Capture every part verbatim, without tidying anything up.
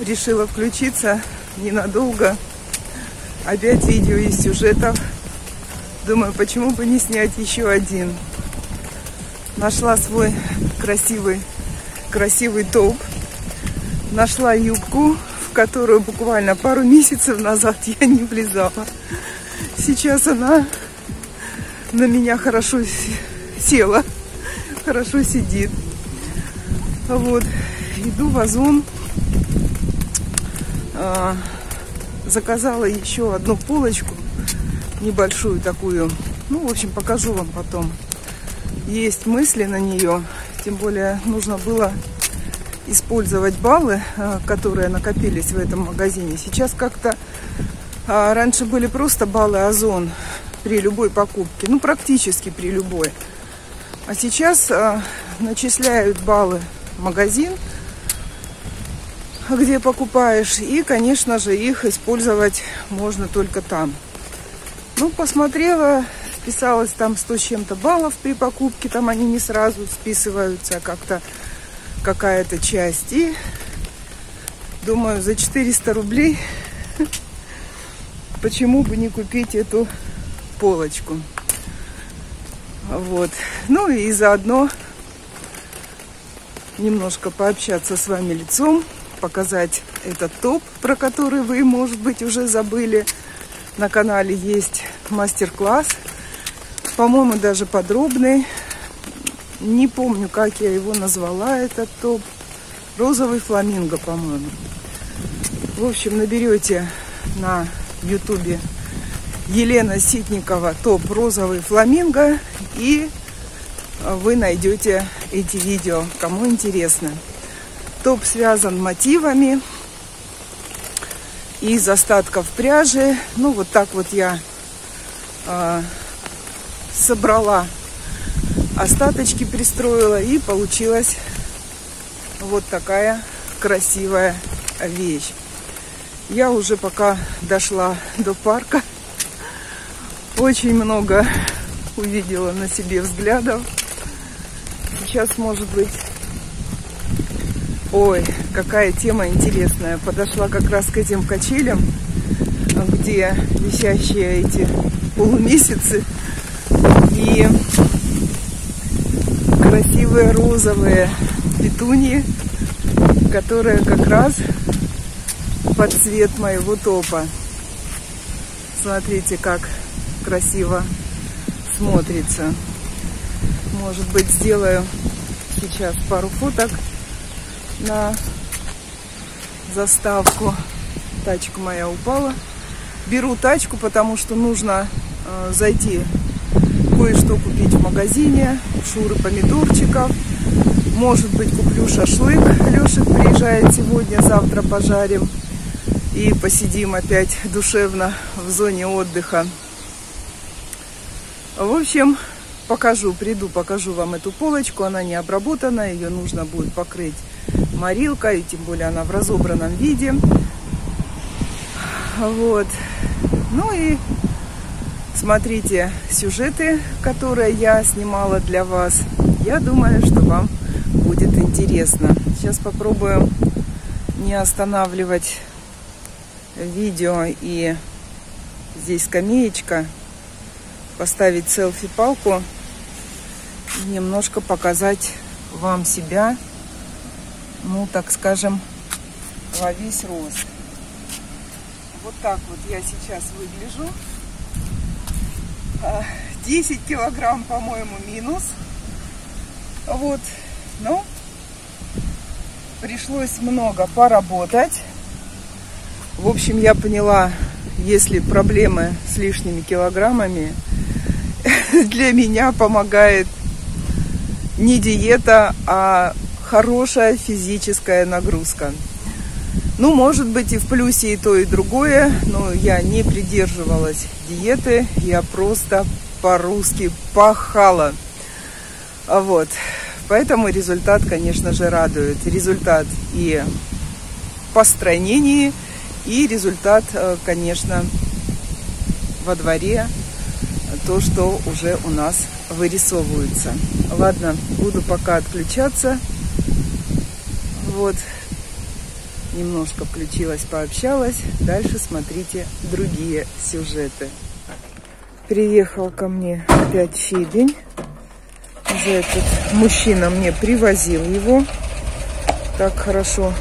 решила включиться ненадолго. Опять видео из сюжетов. Думаю, почему бы не снять еще один. Нашла свой красивый, красивый топ. Нашла юбку, в которую буквально пару месяцев назад я не влезала. Сейчас она на меня хорошо села, хорошо сидит. Вот, иду в Озон. Заказала еще одну полочку, небольшую такую. Ну, в общем, покажу вам потом. Есть мысли на нее. Тем более, нужно было использовать баллы, которые накопились в этом магазине. Сейчас как-то... Раньше были просто баллы Озон при любой покупке. Ну, практически при любой. А сейчас начисляют баллы в магазин, где покупаешь. И, конечно же, их использовать можно только там. Ну, посмотрела, списалось там сто с чем-то баллов при покупке. Там они не сразу списываются, а как-то какая-то часть. И, думаю, за четыреста рублей почему бы не купить эту полочку. Вот. Ну и заодно немножко пообщаться с вами лицом, показать этот топ, про который вы, может быть, уже забыли. На канале есть мастер-класс, по-моему, даже подробный. Не помню, как я его назвала, этот топ. Розовый фламинго, по-моему. В общем, наберете на ютубе Елена Ситникова топ розовый фламинго, и вы найдете эти видео, кому интересно. Топ связан мотивами из остатков пряжи. Ну, вот так вот я э, собрала остаточки, пристроила, и получилась вот такая красивая вещь. Я уже пока дошла до парка, очень много увидела на себе взглядов. Сейчас, может быть... Ой, какая тема интересная. Подошла как раз к этим качелям, где висящие эти полумесяцы. И красивые розовые петуньи, которые как раз под цвет моего топа. Смотрите, как красиво смотрится. Может быть, сделаю сейчас пару фоток на заставку. Тачка моя упала. Беру тачку, потому что нужно э, зайти кое-что купить в магазине. Шуры помидорчиков. Может быть, куплю шашлык. Леша приезжает сегодня, завтра пожарим. И посидим опять душевно в зоне отдыха. В общем, покажу, приду, покажу вам эту полочку. Она не обработана, ее нужно будет покрыть морилкой, и тем более она в разобранном виде. Вот. Ну и смотрите сюжеты, которые я снимала для вас. Я думаю, что вам будет интересно. Сейчас попробуем не останавливать видео. И здесь скамеечка. Поставить селфи-палку. Немножко показать вам себя. Ну, так скажем, во весь рост. Вот так вот я сейчас выгляжу. десять килограмм, по-моему, минус. Вот. Но пришлось много поработать. В общем, я поняла, если проблемы с лишними килограммами, для меня помогает не диета, а хорошая физическая нагрузка. Ну, может быть, и в плюсе и то, и другое, но я не придерживалась диеты, я просто по-русски пахала. Вот. Поэтому результат, конечно же, радует. Результат и по стройнении, и результат, конечно, во дворе, то, что уже у нас вырисовывается. Ладно, буду пока отключаться. Вот. немножко включилась, пообщалась. Дальше смотрите другие сюжеты. Приехал ко мне опять щебень. Уже этот мужчина мне привозил его. Так хорошо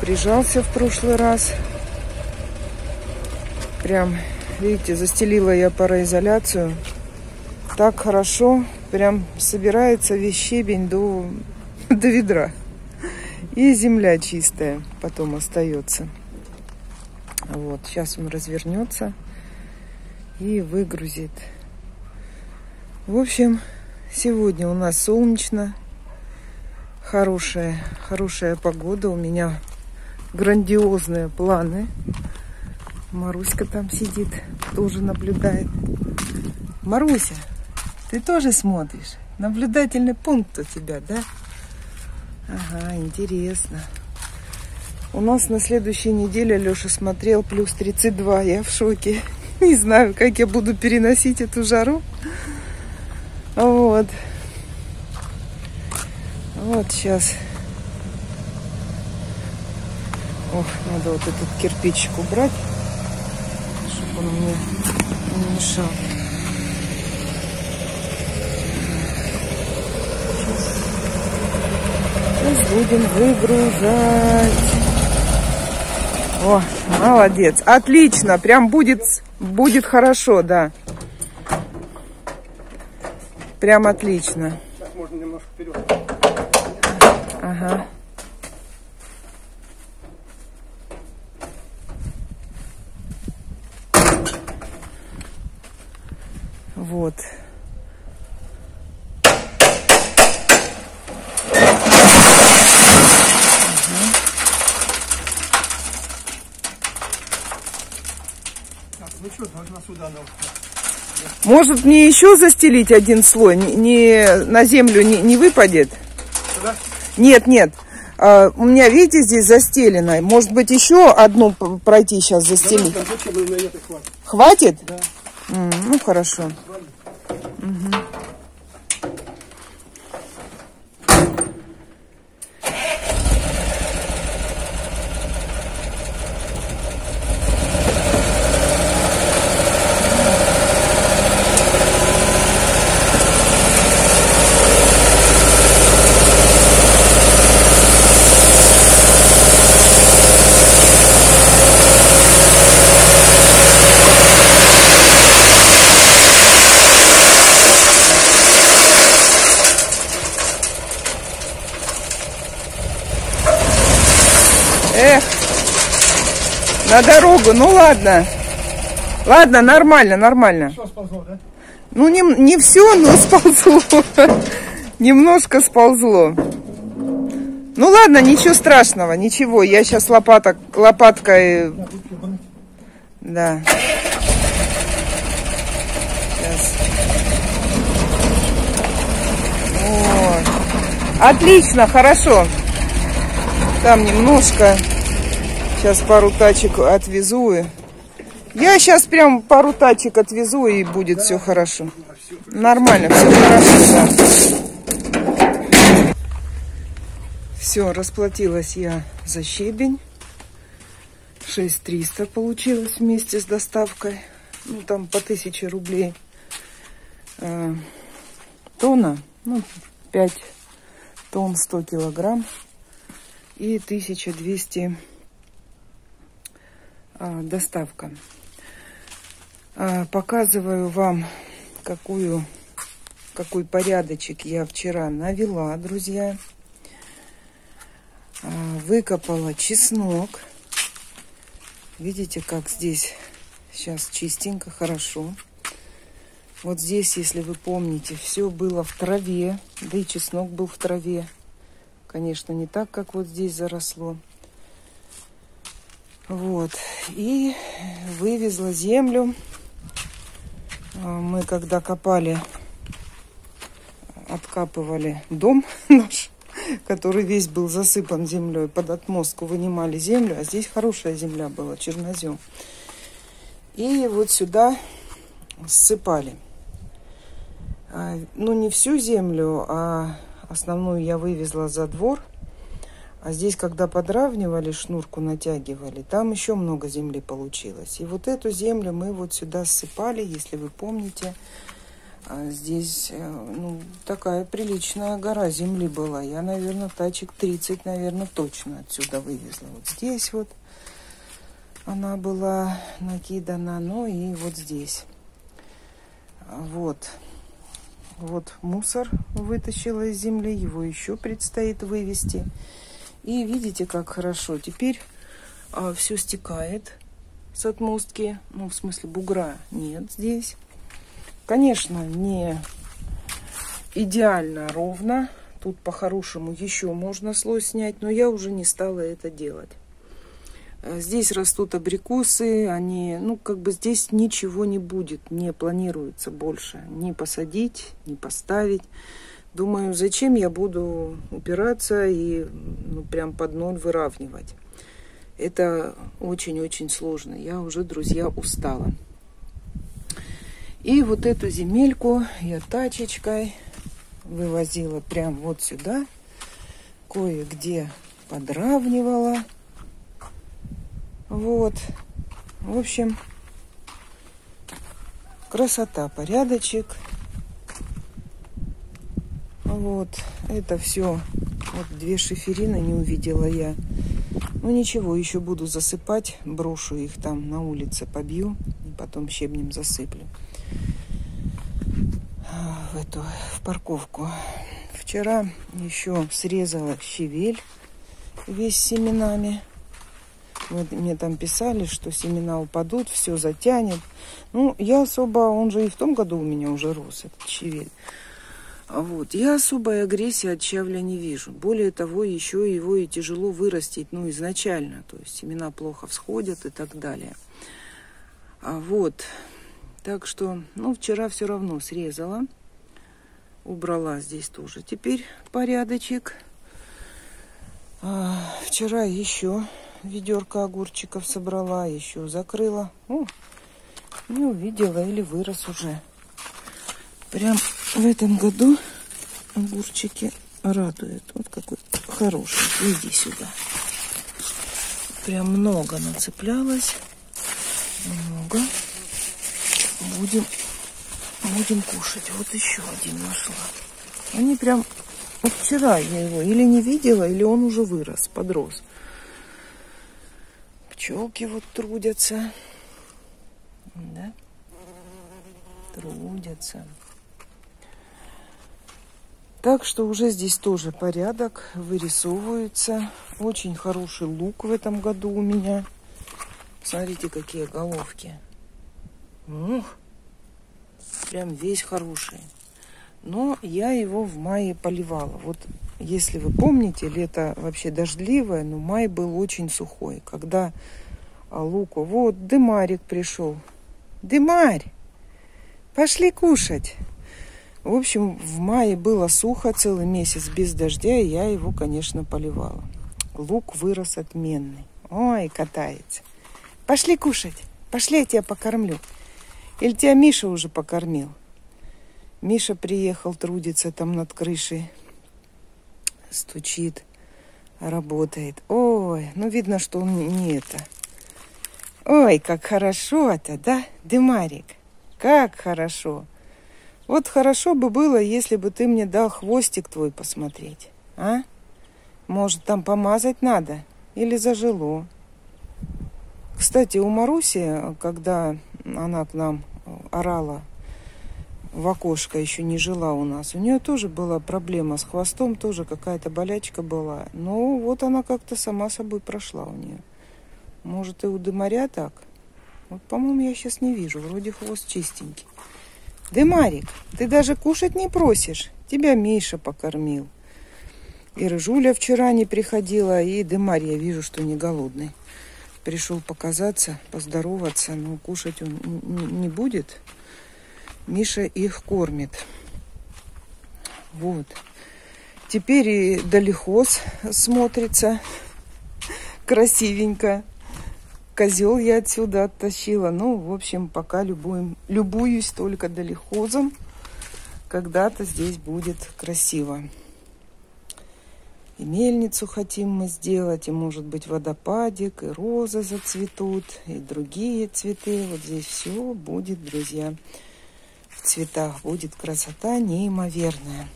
прижался в прошлый раз. Прям, видите, застелила я пароизоляцию. Так хорошо. Прям собирается весь щебень до, до ведра. И земля чистая потом остается. Вот, сейчас он развернется и выгрузит. В общем, сегодня у нас солнечно. Хорошая, хорошая погода. У меня грандиозные планы. Маруська там сидит, тоже наблюдает. Маруся, ты тоже смотришь? Наблюдательный пункт у тебя, да? Ага, интересно. У нас на следующей неделе Леша смотрел плюс тридцать два. Я в шоке. Не знаю, как я буду переносить эту жару. Вот. Вот сейчас. Ох, надо вот этот кирпичик убрать, чтобы он мне не мешал. Будем выгружать. О, молодец. Отлично. Прям будет, будет хорошо, да. Прям отлично. Сейчас можно немножко вперед. Ага. Вот. Может, мне еще застелить один слой? Не, не, на землю не, не выпадет? Сюда? Нет, нет. А, у меня, видите, здесь застелено. Может быть, еще одну пройти сейчас застелить? Да, да, хватит? Да. М -м, ну, хорошо. Угу. На дорогу, ну ладно. Ладно, нормально, нормально. Все сползло, да? Ну не, не все, но сползло. Немножко сползло. Ну ладно, ничего страшного, ничего. Я сейчас лопаток, лопаткой... Да. Сейчас. О, отлично, хорошо. Там немножко... Сейчас пару тачек отвезу. Я сейчас прям пару тачек отвезу, и будет, да, все хорошо. Все нормально, все хорошо. Да. Все, расплатилась я за щебень. шесть триста получилось вместе с доставкой. Ну, там по тысяче рублей э, тонна. Ну, пять тонн, сто килограмм. И тысяча двести доставка. Показываю вам, какую, какой порядочек я вчера навела, друзья. Выкопала чеснок. Видите, как здесь сейчас чистенько, хорошо. Вот здесь, если вы помните, все было в траве. Да и чеснок был в траве. Конечно, не так, как вот здесь заросло. Вот, и вывезла землю. Мы когда копали, откапывали дом наш, который весь был засыпан землей, под отмостку вынимали землю, а здесь хорошая земля была, чернозем. И вот сюда ссыпали. Ну, не всю землю, а основную я вывезла за двор. А здесь, когда подравнивали, шнурку натягивали, там еще много земли получилось. И вот эту землю мы вот сюда ссыпали, если вы помните. Здесь, ну, такая приличная гора земли была. Я, наверное, тачек тридцать, наверное, точно отсюда вывезла. Вот здесь вот она была накидана, ну и вот здесь. Вот. Вот мусор вытащила из земли, его еще предстоит вывести. И видите, как хорошо. Теперь а, все стекает с отмостки. Ну, в смысле, бугра нет здесь. Конечно, не идеально ровно. Тут по-хорошему еще можно слой снять, но я уже не стала это делать. Здесь растут абрикосы, они, ну, как бы здесь ничего не будет, не планируется больше ни посадить, ни поставить. Думаю, зачем я буду упираться и, ну, прям под ноль выравнивать. Это очень-очень сложно. Я уже, друзья, устала. И вот эту земельку я тачечкой вывозила прям вот сюда. Кое-где подравнивала. Вот. В общем, красота, порядочек. Вот. Это все. Вот две шиферины не увидела я. Ну ничего, еще буду засыпать. Брошу их там на улице, побью. И потом щебнем засыплю. В эту, в парковку. Вчера еще срезала щавель весь семенами. Вот мне там писали, что семена упадут, все затянет. Ну, я особо, он же и в том году у меня уже рос, этот щавель. Вот, я особой агрессии от щавля не вижу. Более того, еще его и тяжело вырастить, ну, изначально. То есть семена плохо всходят и так далее. А вот, так что, ну, вчера все равно срезала. Убрала здесь тоже. Теперь порядочек. А, вчера еще ведерко огурчиков собрала, еще закрыла. О, не увидела или вырос уже. Прям в этом году огурчики радуют. Вот какой хороший. Иди сюда. Прям много нацеплялось. Много. Будем, будем кушать. Вот еще один нашла. Они прям... Вот вчера я его или не видела, или он уже вырос, подрос. Пчелки вот трудятся, да? Трудятся. Так что уже здесь тоже порядок, вырисовывается. Очень хороший лук в этом году у меня. Смотрите, какие головки. Ух, прям весь хороший. Но я его в мае поливала. Вот если вы помните, лето вообще дождливое, но май был очень сухой. Когда луку... Вот, Дымарик пришел. Дымарь! Пошли кушать! В общем, в мае было сухо, целый месяц без дождя, и я его, конечно, поливала. Лук вырос отменный. Ой, катается. Пошли кушать! Пошли, я тебя покормлю. Или тебя Миша уже покормил? Миша приехал, трудится там над крышей. Стучит, работает. Ой, ну видно, что он не это. Ой, как хорошо-то, да, Дымарик? Как хорошо. Вот хорошо бы было, если бы ты мне дал хвостик твой посмотреть. А? Может, там помазать надо? Или зажило? Кстати, у Маруси, когда она к нам орала, в окошко еще не жила у нас. У нее тоже была проблема с хвостом, тоже какая-то болячка была. Но вот она как-то сама собой прошла у нее. Может, и у Дымаря так? Вот, по-моему, я сейчас не вижу. Вроде хвост чистенький. Дымарик, ты даже кушать не просишь. Тебя Миша покормил. И Рыжуля вчера не приходила, и Дымарь, я вижу, что не голодный. Пришел показаться, поздороваться, но кушать он не будет. Миша их кормит. Вот. Теперь и Долихос смотрится красивенько. Козел я отсюда оттащила. Ну, в общем, пока любуем, любуюсь только Долихозом. Когда-то здесь будет красиво. И мельницу хотим мы сделать, и, может быть, водопадик, и розы зацветут, и другие цветы. Вот здесь все будет, друзья, в цветах. Будет красота неимоверная.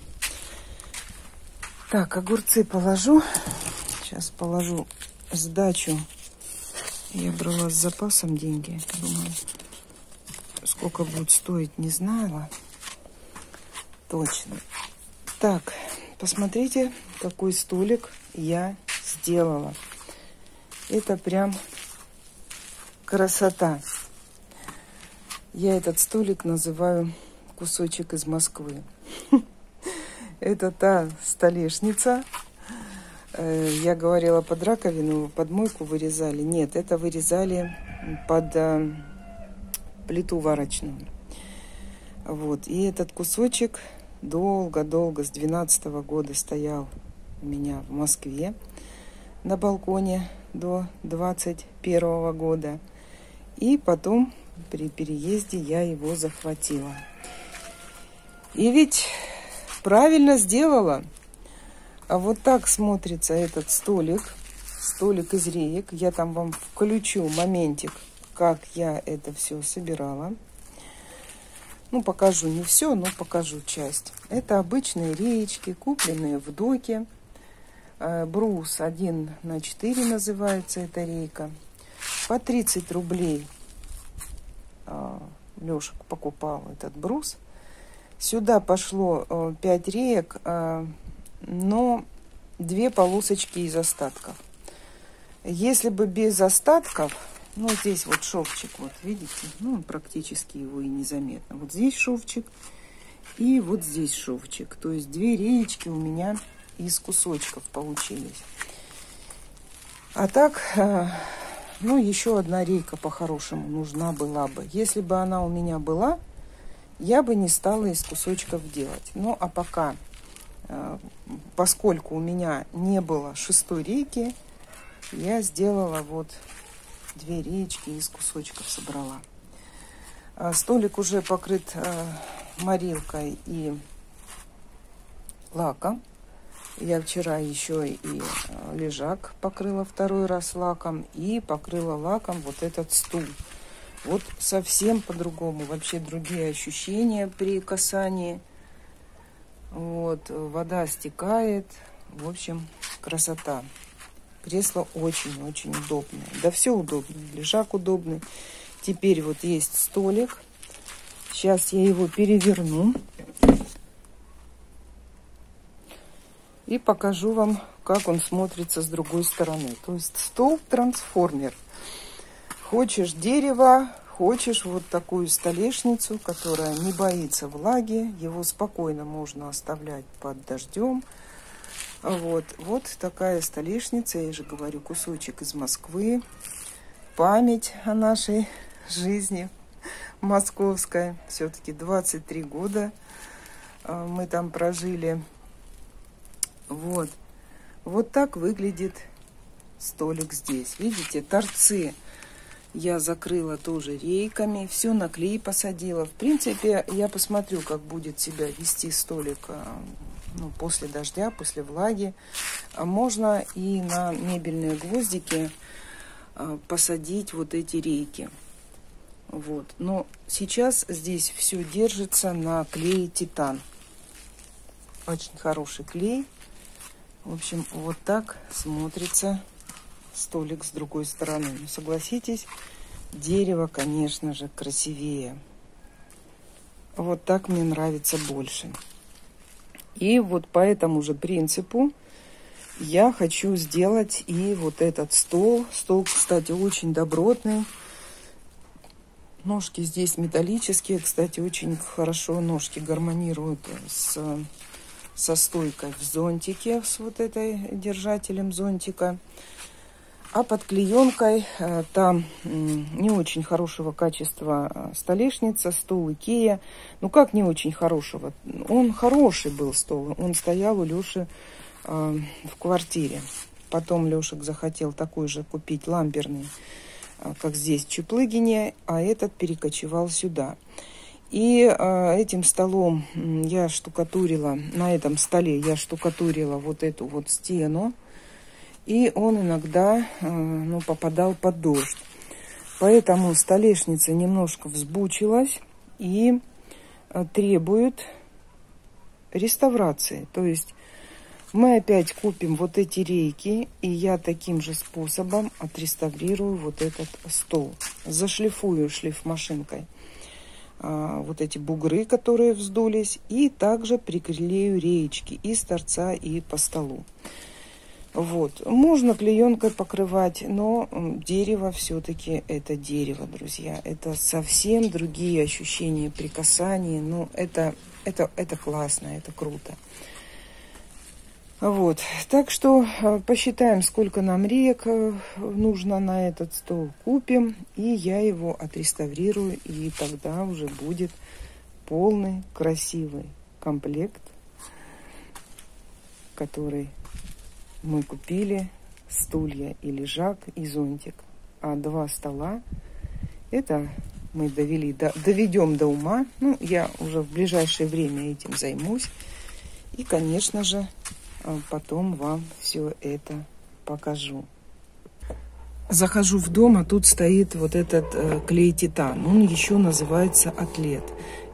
Так, огурцы положу. Сейчас положу сдачу. Я брала с запасом деньги. Думаю, сколько будет стоить, не знала точно. Так, посмотрите, какой столик я сделала. Это прям красота. Я этот столик называю кусочек из Москвы. Это та столешница. Я говорила, под раковину, под мойку вырезали. Нет, это вырезали под плиту варочную. Вот. И этот кусочек долго-долго, с двенадцатого года стоял у меня в Москве на балконе до двадцать первого года. И потом при переезде я его захватила. И ведь правильно сделала. А вот так смотрится этот столик, столик из реек. Я там вам включу моментик, как я это все собирала. Ну, покажу не все, но покажу часть. Это обычные реечки, купленные в Доке. Брус один на четыре называется эта рейка. По тридцать рублей Леша покупал этот брус. Сюда пошло пять реек, но две полосочки из остатков. Если бы без остатков, ну, здесь вот шовчик, вот видите, ну, практически его и незаметно. Вот здесь шовчик и вот здесь шовчик. То есть две реечки у меня из кусочков получились. А так, ну, еще одна рейка по-хорошему нужна была бы. Если бы она у меня была, я бы не стала из кусочков делать. Ну, а пока... Поскольку у меня не было шестой рейки, я сделала вот две реечки из кусочков собрала. Столик уже покрыт морилкой и лаком. Я вчера еще и лежак покрыла второй раз лаком и покрыла лаком вот этот стул. Вот совсем по-другому, вообще другие ощущения при касании. Вот, вода стекает. В общем, красота. Кресло очень-очень удобное. Да все удобно. Лежак удобный. Теперь вот есть столик. Сейчас я его переверну. И покажу вам, как он смотрится с другой стороны. То есть стол-трансформер. Хочешь дерево, хочешь вот такую столешницу, которая не боится влаги, его спокойно можно оставлять под дождем. Вот, вот такая столешница, я же говорю, кусочек из Москвы, память о нашей жизни московской. Все-таки двадцать три года мы там прожили. Вот, вот так выглядит столик здесь. Видите, торцы. Я закрыла тоже рейками, все на клей посадила. В принципе, я посмотрю, как будет себя вести столик, ну, после дождя, после влаги. Можно и на мебельные гвоздики посадить вот эти рейки. Вот. Но сейчас здесь все держится на клее Титан. Очень хороший клей. В общем, вот так смотрится столик с другой стороны. Но согласитесь, дерево, конечно же, красивее. Вот так мне нравится больше. И вот по этому же принципу я хочу сделать и вот этот стол. Стол, кстати, очень добротный. Ножки здесь металлические. Кстати, очень хорошо ножки гармонируют с, со стойкой в зонтике, с вот этой держателем зонтика. А под клеенкой там не очень хорошего качества столешница, стол IKEA. Ну как не очень хорошего? Он хороший был стол, он стоял у Леши э, в квартире. Потом Лешек захотел такой же купить, ламберный, как здесь в Чаплыгине, а этот перекочевал сюда. И этим столом я штукатурила, на этом столе я штукатурила вот эту вот стену. И он иногда ну, попадал под дождь. Поэтому столешница немножко взбучилась и требует реставрации. То есть мы опять купим вот эти рейки, и я таким же способом отреставрирую вот этот стол. Зашлифую шлифмашинкой вот эти бугры, которые вздулись, и также приклею реечки и с торца, и по столу. Вот. Можно клеенкой покрывать, но дерево все-таки это дерево, друзья. Это совсем другие ощущения при касании, но это, это, это классно, это круто. Вот. Так что посчитаем, сколько нам реек нужно на этот стол. Купим, и я его отреставрирую, и тогда уже будет полный красивый комплект, который... Мы купили стулья и лежак, и зонтик. А два стола, это мы довели, до, доведем до ума. Ну, я уже в ближайшее время этим займусь. И, конечно же, потом вам все это покажу. Захожу в дом, а тут стоит вот этот э, клей Титан. Он еще называется Атлет.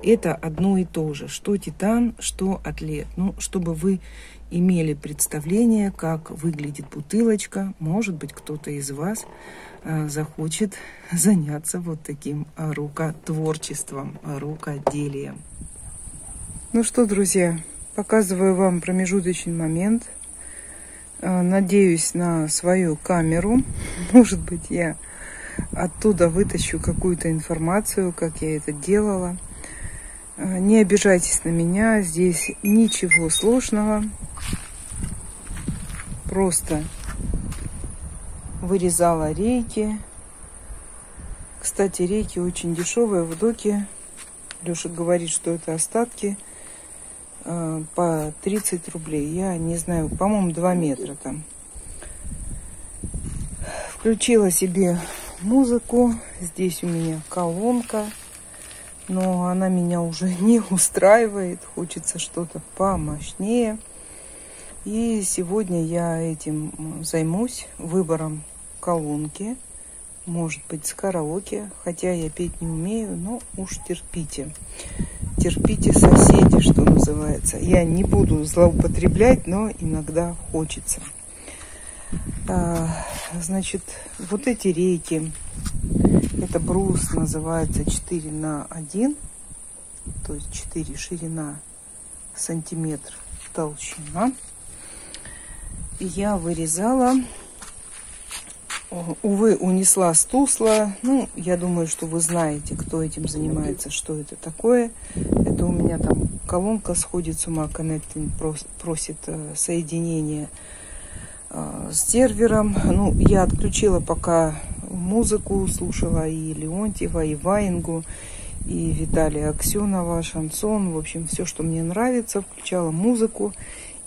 Это одно и то же, что Титан, что Атлет. Ну, чтобы вы имели представление, как выглядит бутылочка. Может быть, кто-то из вас э, захочет заняться вот таким рукотворчеством, рукоделием. Ну что, друзья, показываю вам промежуточный момент. Надеюсь на свою камеру. Может быть, я оттуда вытащу какую-то информацию, как я это делала. Не обижайтесь на меня. Здесь ничего сложного. Просто вырезала рейки. Кстати, рейки очень дешевые в Доке. Леша говорит, что это остатки. По тридцать рублей. Я не знаю, по-моему, два метра там. Включила себе музыку. Здесь у меня колонка. Но она меня уже не устраивает. Хочется что-то помощнее. И сегодня я этим займусь. Выбором колонки. Может быть, с караоке. Хотя я петь не умею, но уж терпите. Терпите, соседи, что называется. Я не буду злоупотреблять, но иногда хочется. А, значит, вот эти рейки. Это брус называется четыре на один. То есть четыре ширина, сантиметр толщина. И я вырезала. Увы, унесла с Тусла. Ну, я думаю, что вы знаете, кто этим занимается, что это такое. Это у меня там колонка сходит с ума. Connecting просит соединение с сервером. Ну, я отключила пока музыку, слушала и Леонтьева, и Ваингу, и Виталия Аксенова, шансон. В общем, все, что мне нравится. Включала музыку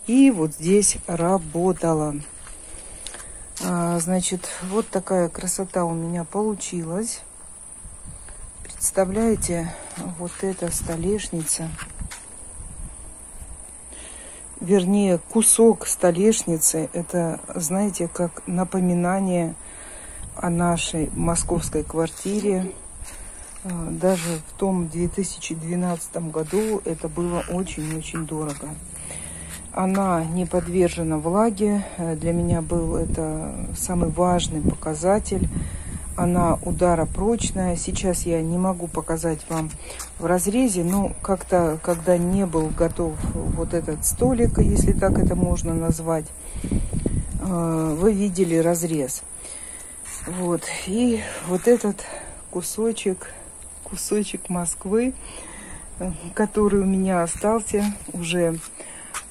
и вот здесь работала. Значит, вот такая красота у меня получилась. Представляете, вот эта столешница. Вернее, кусок столешницы. Это, знаете, как напоминание о нашей московской квартире. Даже в том две тысячи двенадцатом году это было очень-очень дорого. Она не подвержена влаге. Для меня был это самый важный показатель. Она ударопрочная. Сейчас я не могу показать вам в разрезе, но как-то, когда не был готов вот этот столик, если так это можно назвать, вы видели разрез. Вот. И вот этот кусочек, кусочек Москвы, который у меня остался уже...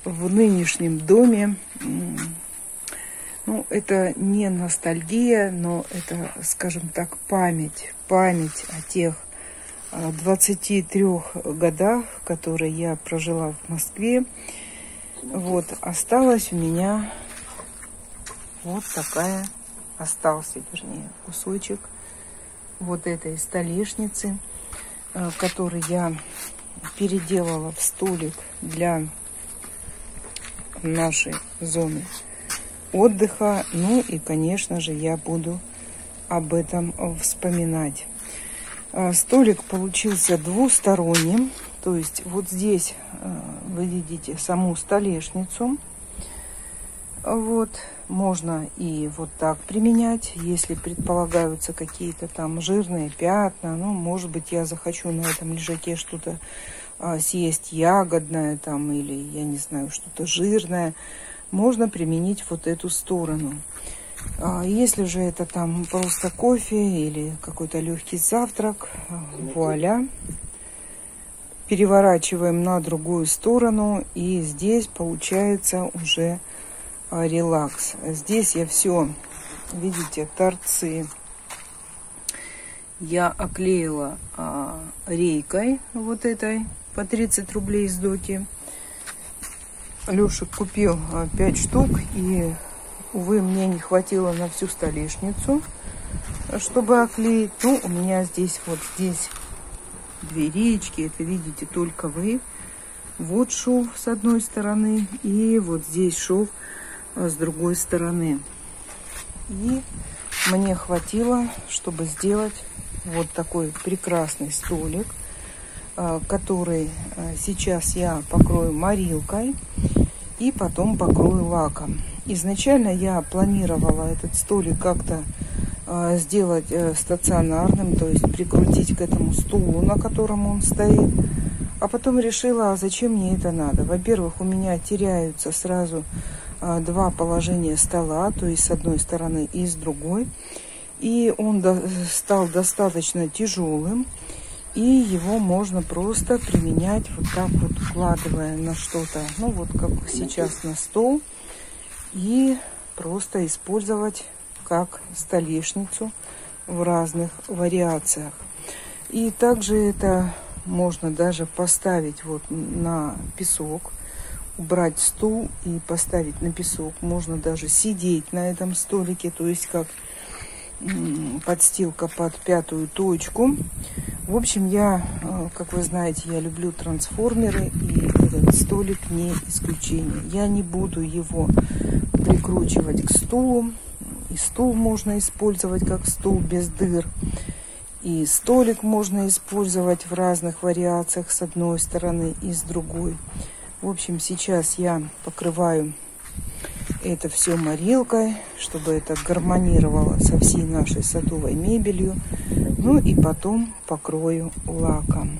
в нынешнем доме. Ну, это не ностальгия, но это, скажем так, память. Память о тех двадцати трёх годах, которые я прожила в Москве. Вот, осталась у меня вот такая, остался, вернее, кусочек вот этой столешницы. который я переделала в столик для нашей зоны отдыха. Ну и, конечно же, я буду об этом вспоминать. Столик получился двусторонним. То есть вот здесь вы видите саму столешницу. Вот, можно и вот так применять, если предполагаются какие-то там жирные пятна. Ну, может быть, я захочу на этом лежаке что-то а, съесть ягодное там, или, я не знаю, что-то жирное. Можно применить вот эту сторону. А если же это там просто кофе или какой-то легкий завтрак, вуаля. Переворачиваем на другую сторону, и здесь получается уже релакс. Здесь я все, видите, торцы я оклеила а, рейкой вот этой по тридцать рублей из Доки. Леша купил а, пять штук, и, увы, мне не хватило на всю столешницу, чтобы оклеить. Ну, у меня здесь вот здесь две речки, это видите только вы. Вот шов с одной стороны, и вот здесь шов с другой стороны. И мне хватило, чтобы сделать вот такой прекрасный столик, который сейчас я покрою морилкой и потом покрою лаком. Изначально я планировала этот столик как-то сделать стационарным, то есть прикрутить к этому стулу, на котором он стоит. А потом решила, а зачем мне это надо? Во-первых, у меня теряются сразу два положения стола, то есть с одной стороны и с другой. И он до- стал достаточно тяжелым, и его можно просто применять вот так вот, укладывая на что-то, ну вот как сейчас на стол, и просто использовать как столешницу в разных вариациях. И также это можно даже поставить вот на песок, убрать стул и поставить на песок. Можно даже сидеть на этом столике, то есть как подстилка под пятую точку. В общем, я, как вы знаете, я люблю трансформеры, и этот столик не исключение. Я не буду его прикручивать к стулу. И стул можно использовать как стул без дыр. И столик можно использовать в разных вариациях с одной стороны и с другой. В общем, сейчас я покрываю это все морилкой, чтобы это гармонировало со всей нашей садовой мебелью. Ну и потом покрою лаком.